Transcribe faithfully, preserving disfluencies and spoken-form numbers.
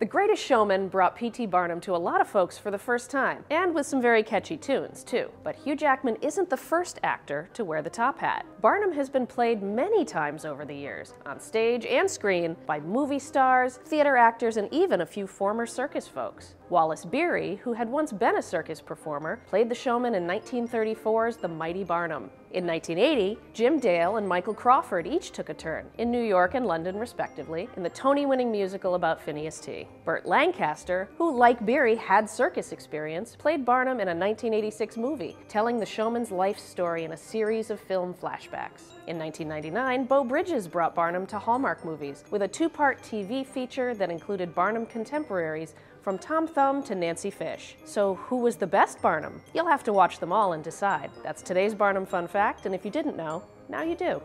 The Greatest Showman brought P T Barnum to a lot of folks for the first time, and with some very catchy tunes, too. But Hugh Jackman isn't the first actor to wear the top hat. Barnum has been played many times over the years, on stage and screen, by movie stars, theater actors, and even a few former circus folks. Wallace Beery, who had once been a circus performer, played the showman in nineteen thirty-four's The Mighty Barnum. In nineteen eighty, Jim Dale and Michael Crawford each took a turn, in New York and London respectively, in the Tony-winning musical about Phineas T. Bert Lancaster, who, like Beery, had circus experience, played Barnum in a nineteen eighty-six movie, telling the showman's life story in a series of film flashbacks. In nineteen ninety-nine, Beau Bridges brought Barnum to Hallmark movies, with a two-part T V feature that included Barnum contemporaries from Tom Thumb to Nancy Fish. So who was the best Barnum? You'll have to watch them all and decide. That's today's Barnum Fun Fact, and if you didn't know, now you do.